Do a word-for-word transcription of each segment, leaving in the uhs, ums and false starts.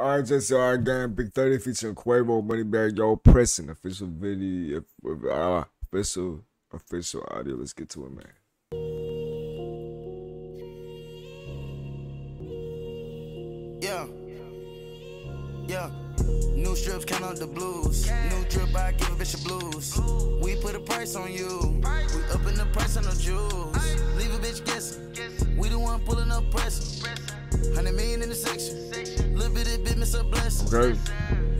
Alright, J C R I gang, Big thirty featuring Quavo, Moneybagg Yo, Pressin', official video, uh, official, official audio. Let's get to it, man. Yeah, yeah. New strips count out the blues. Yeah. New drip, I give a bitch the blues. Blue. We put a price on you. Price. We upping the price on the jewels. Aye. Leave a bitch guessing. Guessin'. We the one pulling up pressin'. Pressin'. Hundred million in the section. Section. Little bit of business a blessing. Okay.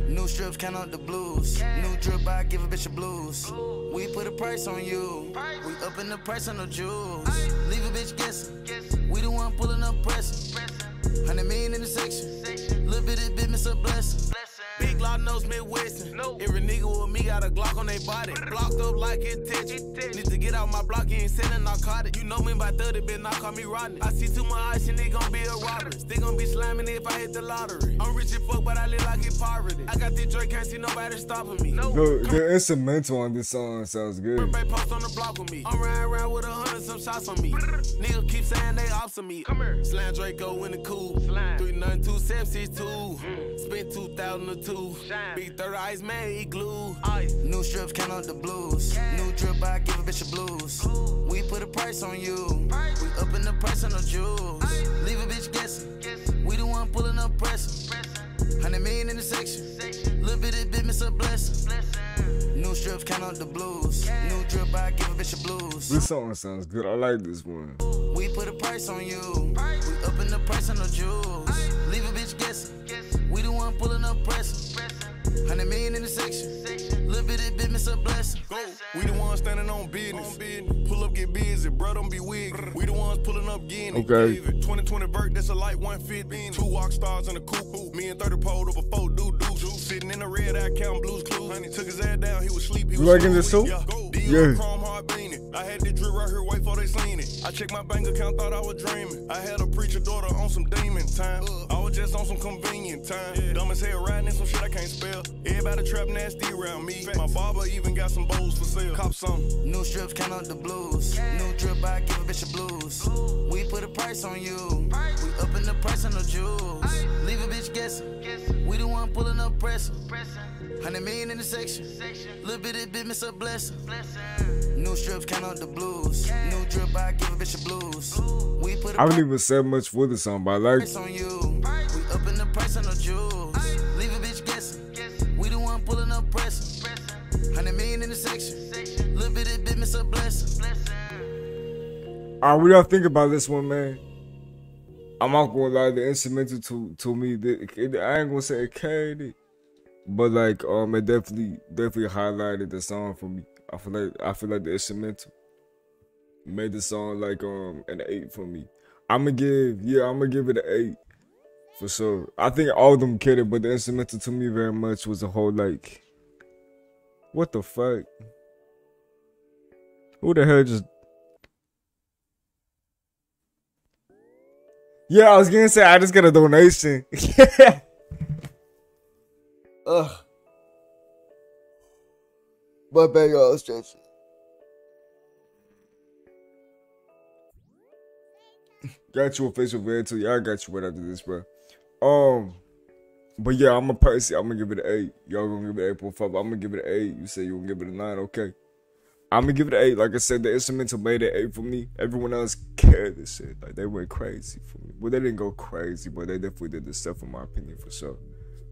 New strips count out the blues. Yeah. New drip, I give a bitch the blues. Blue. We put a price on you. Price. We upping the price on the jewels. Aye. Leave a bitch guessing. Guessin'. We the one pulling up pressin'. Pressin'. Hundred million in the section. Section. Little bit of business a blessing. Big lot knows Midwestern. No. Every nigga with me got a Glock on their body. Blocked up like it touches. Need to get out my block, you ain't selling narcotics. You know me by thirty, better not call me Rodney. I see too much ice and they gon' be a robbery. They gon' be slamming if I hit the lottery. I'm rich as fuck, but I live like in poverty. I got this joy, can't see nobody stopping me. No. The, the instrumental on this song sounds good. Post on the block with me. I'm riding around with a hundred some shots on me. Nigga keep saying they ops on me. Come here. Slam Draco in the coupe. three nine two seven six two. Mm. Spent two thousand two. Big thirty ice man, he glue. Ice. New strips count out the blues. Yeah. New drip, I give a bitch the blues. Blue. We put a price on you. Price. We upping the price on the jewels. Ice. Leave a bitch guessing. Guessin'. We the one pulling up pressin'. Pressin'. Hundred million in the section. Section. Little bit of business a blessing. Blessin'. New strips count out the blues. Yeah. New drip, I give a bitch the blues. This song sounds good. I like this one. We put a price on you. Price. We upping the price on the jewels. Ice. Leave a bitch guessing. Guessin'. We the one pulling up pressin'. Hundred million in the section. section. Little bit of business a blessing. Go. We the ones standing on business. on business. Pull up, get busy, bro, don't be wig. We the ones pulling up, getting okay. it. twenty twenty vert, that's a light one fifty. Two walk stars in a coupe. Me and thirty pulled up a four doo doo. Sitting in a red eye counting blues clues. Honey took his ass down, he was sleepy. You like in the soup? Yeah. Yeah. I had this drip right here, wait for they seen it. I checked my bank account, thought I was dreaming. I had a preacher daughter on some demon time. I was just on some convenient time. Yeah. Dumb as hell, riding in some shit I can't spell. Everybody trap nasty around me. Fact. My barber even got some bowls for sale. Cop some. New strips count out the blues. Yeah. New drip, I give a bitch the blues. Blue. We put a price on you. Price. We upping the price on the jewels. Ice. Leave a bitch guessing. Guessin'. We the one pulling up pressin'. Pressin'. Hundred million in the section. section. Little bit of business a blessing. Blessin'. New strips count out the blues. Yeah. New drip, I give a bitch the blues. Blue. We put a I haven't even said much for the song, but I like it. On you. Price. We upping the price on the jewels. Ice. Leave a bitch guessing. We the one pulling up pressin'. Hundred million in the section. section. Little bit of business a blessing. Blessin'. Alright, what y'all think about this one, man? I'm not gonna lie, the instrumental to to me, it, it, I ain't gonna say it carried it, but like um, it definitely definitely highlighted the song for me. I feel like I feel like the instrumental made the song like um an eight for me. I'm gonna give yeah, I'm gonna give it an eight. For sure. I think all of them catered, but the instrumental to me very much was a whole like, what the fuck? Who the hell just... Yeah, I was gonna say, I just got a donation. Yeah. Ugh. My bad, y'all. It's J C R I. Got you official video too. Y'all got you right after this, bro. Um, but yeah, I'm a Percy. I'm gonna give it an eight. Y'all gonna give it an eight point five. I'm gonna give it an eight. You say you gonna give it a nine. Okay. I'm gonna give it an eight. Like I said, the instrumental made it eight for me. Everyone else cared this shit. Like they went crazy for me. Well, they didn't go crazy, but they definitely did this stuff, in my opinion, for sure.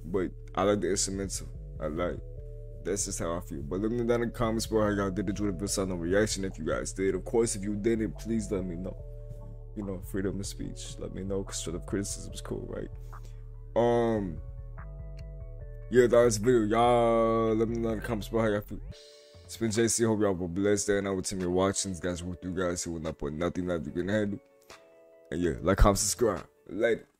But I like the instrumental. I like. That's just how I feel. But let me know down in the comments below how y'all did it. Do the best on the reaction if you guys did. Of course, if you didn't, please let me know. You know, freedom of speech. Let me know, because constructive criticism is cool, right? Um, yeah, that was the video, y'all. Let me know in the comments below how y'all feel. It's been J C. Hope y'all were blessed. And I would tell you watching. Guys, with you guys who will not put nothing that you can handle. And yeah, like, comment, subscribe. Later.